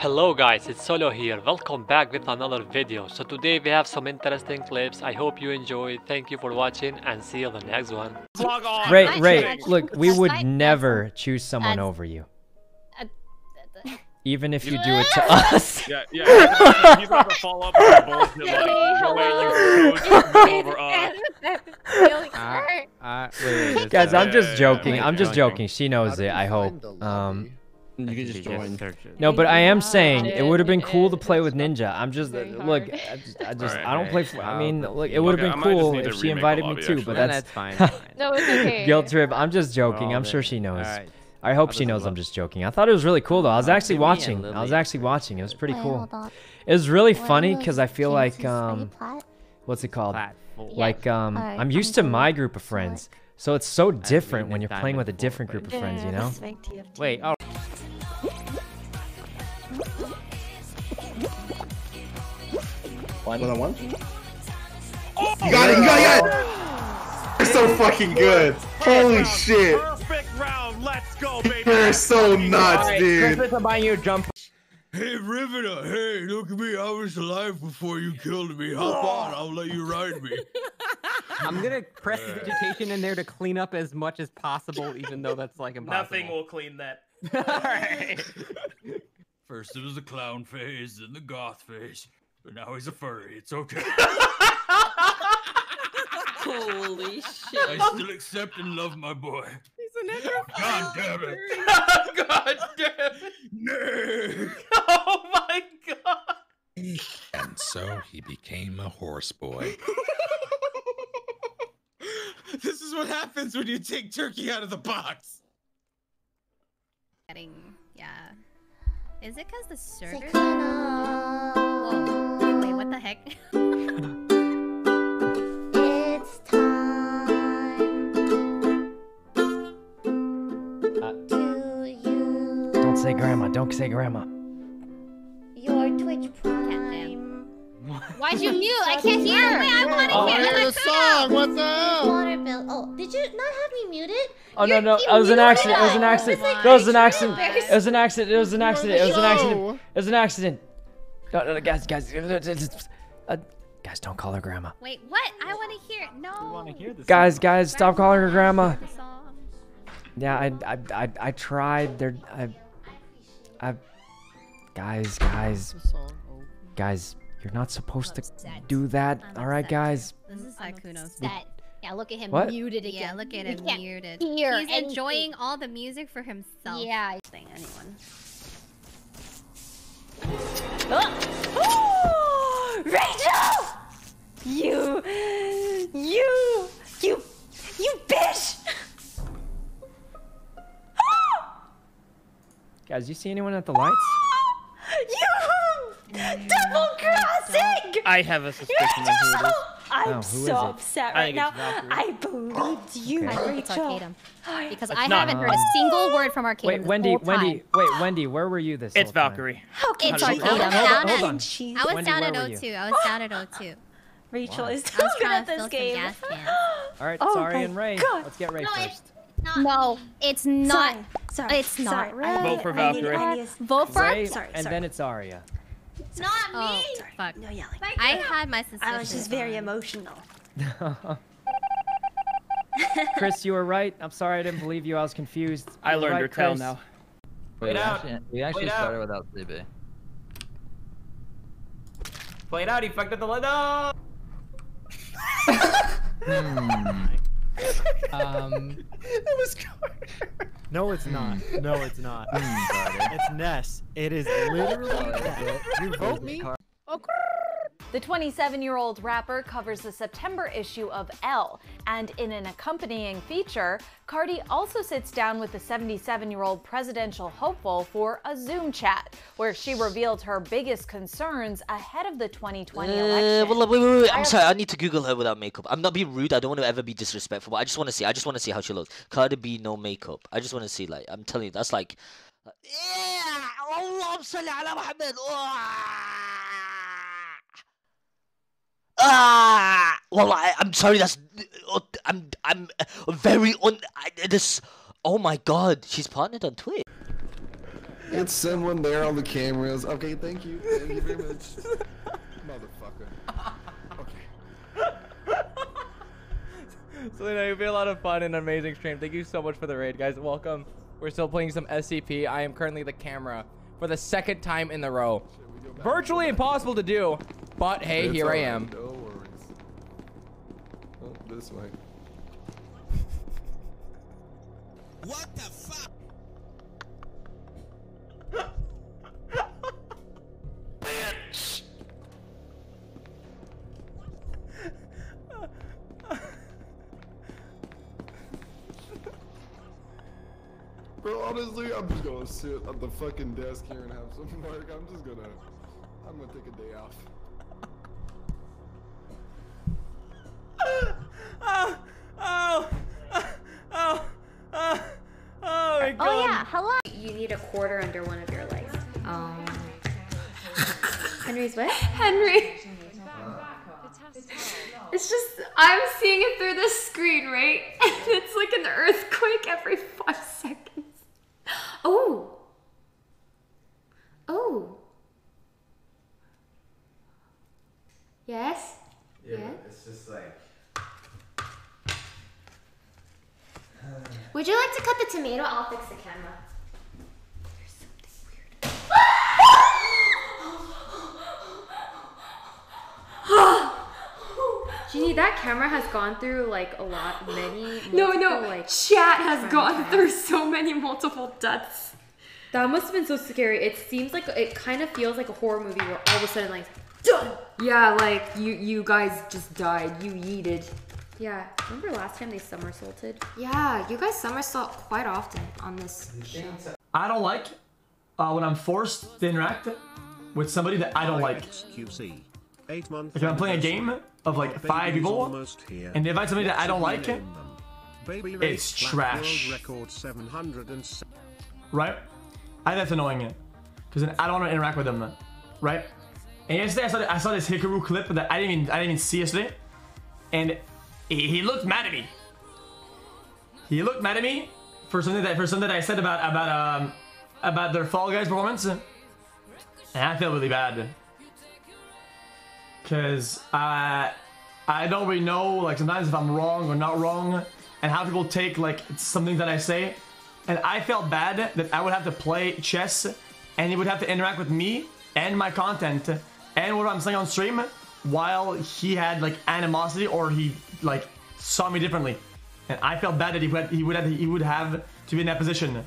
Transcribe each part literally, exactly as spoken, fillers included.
Hello guys, it's Solo here, welcome back with another video. So today we have some interesting clips, I hope you enjoy, thank you for watching and see you in the next one. Rae, Rae, look, we would never choose someone over you. Even if you do it to us. Yeah, yeah, you never fall up with bullshit like the way you over us. Guys, I'm just joking, I'm just joking, she knows it, I hope. Um... You can just join. No, but I am saying it would have been cool to play with Ninja. I'm just look, I just I, just, I don't play. I mean, look, it would have been cool if she invited me too, but that's fine. No, it's okay. Guilt trip. I'm just joking. I'm sure she knows. I hope she knows I'm just joking. I thought it was really cool though. I was actually watching. I was actually watching. It was pretty cool. It was really funny because I feel like um, what's it called? Like um, I'm used to my group of friends, so it's so different when you're playing with a different group of friends, you know? Wait. Oh. One on one. Oh, you got it! You got it! You got it! You're so fucking good! Holy shit! Perfect round! Let's go, baby! You're so nuts, dude! Hey Riveter! Hey, look at me! I was alive before you killed me. Hop on! I'll let you ride me. I'm gonna press the vegetation in there to clean up as much as possible, even though that's like impossible. Nothing will clean that. All right. First it was the clown phase, then the goth phase, but now he's a furry. It's okay. Holy shit! I still accept and love my boy. He's an God damn it! God damn it! No! Oh my god! And so he became a horse boy. This is what happens when you take turkey out of the box. Getting, yeah. Is it because the server? Whoa. Wait, what the heck? It's time uh, to you. Don't say grandma. Don't say grandma. Your Twitch Prime. Why'd you mute? I can't hear. Wait, I want to oh, hear the song. What's up? Waterbill. Oh, did you not have me muted? Oh You're no no! It was an accident. It was an accident. It was an accident. It was an accident. It was an accident. It was an accident. It was an accident. No no no guys guys uh, guys don't call her grandma. Wait what? I want to hear. No. Hear this guys song. guys stop calling her grandma. Yeah I I I I tried. There I I guys guys guys you're not supposed to do that. All right guys. This is Akuno's set. Yeah, look at him what? muted again. Yeah, look at him he muted. He's anything. enjoying all the music for himself. Yeah. Anyone. Oh! Rachel! You, you, you, you bitch! Guys, you see anyone at the lights? You double crossing! I have a suspicion of who it is. I'm no, so upset right I now. I believed you, okay. Rachel. Because it's I not, haven't heard a single word from Arcadum. Wait, Wendy, this whole Wendy, time. wait, Wendy, where were you this It's Valkyrae. Time? How can it's Arcadum. Hold on, hold on. I was Wendy, down at O two. I was down at O two. Rachel wow. is so good at this game. All right, oh sorry and Rae. God. Let's get Rae no, first. It's not, no, it's not. Sorry, sorry. It's not. Sorry, vote for Valkyrae. Vote for Rae, and then it's Arya. It's not me! Oh, fuck. No yelling. I had my suspicions. I was just very emotional. Chris, you were right. I'm sorry I didn't believe you. I was confused. I learned right, your tale now. Wait, we out. Actually, we actually started out. without C B. Play it out. He fucked up the letter. hmm. um, that was Carter. No, it's not. No, it's not. It's Ness. It is literally that. You vote me? The twenty-seven-year-old rapper covers the September issue of Elle, and in an accompanying feature, Cardi also sits down with the seventy-seven-year-old presidential hopeful for a Zoom chat, where she revealed her biggest concerns ahead of the twenty twenty uh, election. Well, wait, wait, wait. I'm sorry, I need to Google her without makeup. I'm not being rude. I don't want to ever be disrespectful, but I just want to see. I just want to see how she looks. Cardi B, no makeup. I just want to see. Like, I'm telling you, that's like, yeah. Allahumma salli ala Muhammad. Ah, well, I, I'm sorry. That's I'm I'm very on this. Oh my God, she's partnered on Twitch. It's someone there on the cameras. Okay, thank you. Thank you very much. Motherfucker. Okay. So, you know, you've been a lot of fun and amazing stream. Thank you so much for the raid, guys. Welcome. We're still playing some S C P. I am currently the camera for the second time in the row. Virtually impossible to do, but hey, it's here I am. No worries. Oh, this way. What the fuck? Bitch. Bro, honestly, I'm just gonna sit at the fucking desk here and have some work. I'm just gonna, I'm gonna take a day off. Oh, oh, oh, oh, oh my God. Oh yeah, hello. You need a quarter under one of your legs. Um. Henry's what? Henry. It's just, I'm seeing it through this screen, right? And it's like an earthquake every five seconds. Oh. Oh. Yes? Yeah, yeah. It's just like. Would you like to cut the tomato? I'll fix the camera. There's something weird. Jeannie, that camera has gone through like a lot, many. Multiple, no, no, like, chat has gone deaths. through so many multiple deaths. That must have been so scary. It seems like it kind of feels like a horror movie where all of a sudden, like, done. Yeah, like you, you guys just died. You yeeted. Yeah. Remember last time they somersaulted? Yeah, you guys somersault quite often on this show. I don't like uh, when I'm forced to interact with somebody that I don't like. Q C. Eight months. If I'm playing a game of like five people and they invite somebody that I don't like, it's trash. Right? I think that's annoying because then I don't want to interact with them. Right? And yesterday I saw, I saw this Hikaru clip that I didn't even I didn't even see yesterday, and he, he looked mad at me. He looked mad at me for something that for something that I said about about um about their Fall Guys performance, and I feel really bad. Cause I, I don't really know, like sometimes if I'm wrong or not wrong, and how people take like something that I say, and I felt bad that I would have to play chess, and it would have to interact with me and my content and what I'm saying on stream, while he had like animosity or he like saw me differently, and I felt bad that he would he would have, he would have to be in that position.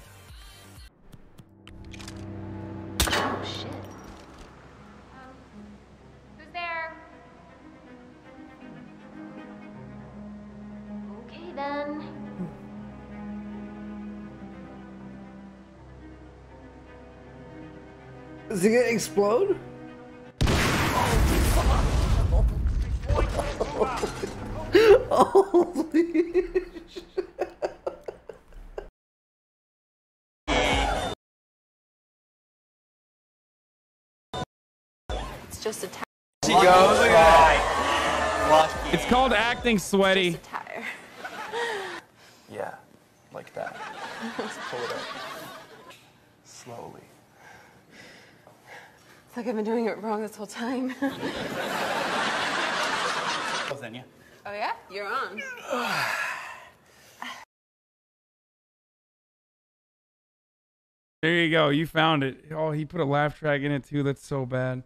Is it gonna explode? Oh, oh please. It's just a tire. She goes. Lucky. It's called acting sweaty. It's just a tire. Yeah, like that. Let's pull it up. Slowly. It's like I've been doing it wrong this whole time. Oh, yeah? You're on. There you go. You found it. Oh, he put a laugh track in it, too. That's so bad.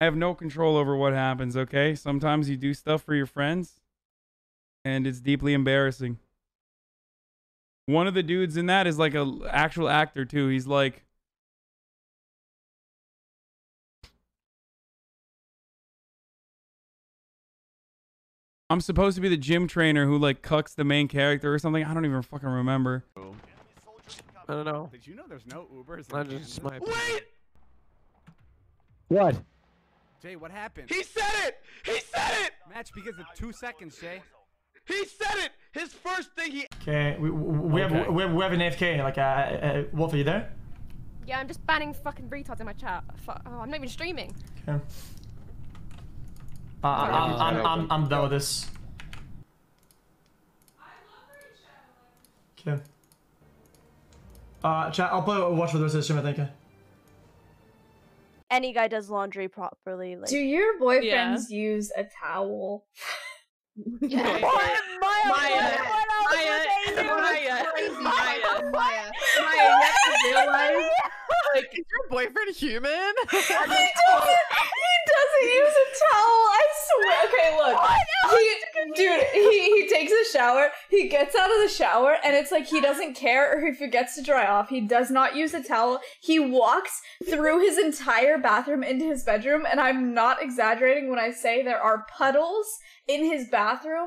I have no control over what happens, okay? Sometimes you do stuff for your friends, and it's deeply embarrassing. One of the dudes in that is like an actual actor, too. He's like... I'm supposed to be the gym trainer who like cucks the main character or something. I don't even fucking remember. I don't know. Did you know there's no Ubers? I just my Wait! What? Jay, what happened? He said it! He said it! Match because of two seconds, Jay. He said it! His first thing he- Okay, we, we, okay. Have, we, have, we have an A F K. Like, uh, uh, Wolf, are you there? Yeah, I'm just banning fucking retards in my chat. Fuck. Oh, I'm not even streaming. Okay. Uh, I'm, I'm, I'm, I'm, I'm done with this. Okay. Uh, chat, I'll play watch for the rest of the stream, I think. Any guy does laundry properly. Like... Do your boyfriends yeah. use a towel? Yeah. Maya, Maya, Maya, Maya, Maya, Maya, Maya, you have to realize, like, is your boyfriend human? He doesn't, he doesn't use a towel, I swear. Okay, look, he, dude, he, he takes a shower, he gets out of the shower, and it's like he doesn't care or he forgets to dry off. He does not use a towel. He walks through his entire bathroom into his bedroom, and I'm not exaggerating when I say there are puddles in his bathroom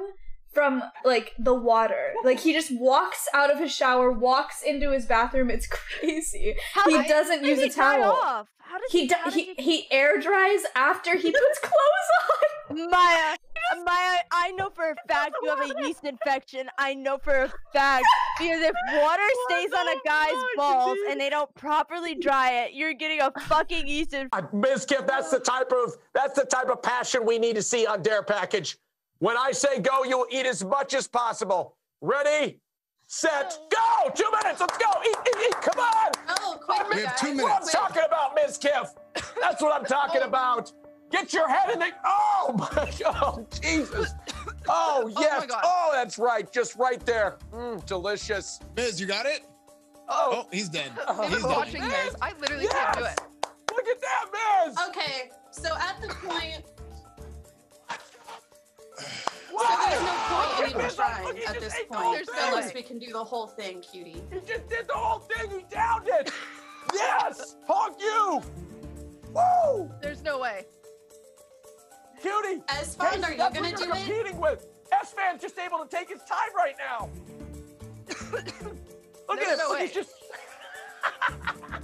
from, like, the water. Like, he just walks out of his shower, walks into his bathroom. It's crazy. How he doesn't did use he a towel. Off? How does he, he, how he, he he air dries after he puts clothes on. Maya, Maya, I know for a fact you have a yeast infection. I know for a fact, because if water stays on a guy's balls and they don't properly dry it, you're getting a fucking yeast infection. Mizkif, that's the type of that's the type of passion we need to see on Dare Package. When I say go, you'll eat as much as possible. Ready, set, go! Two minutes, let's go! Eat, eat, eat, come on! Oh, quick, we have two minutes. What I'm talking about, Mizkif. That's what I'm talking about. Get your head in the, oh my, oh Jesus. Oh, yes, oh, oh that's right, just right there. Mmm, delicious. Miz, you got it? Oh, oh he's dead. Oh, he's dead. Watching this. I literally yes. can't do it. Look at that, Miz! Okay, so at the point, so there's no point in even trying at this point. There's no less we can do the whole thing, cutie. You just did the whole thing. You downed it. Yes. Honk you. Woo. There's no way. Cutie. S fans, are you going to do it? Competing with S fans, just able to take his time right now. Look at him. He's just.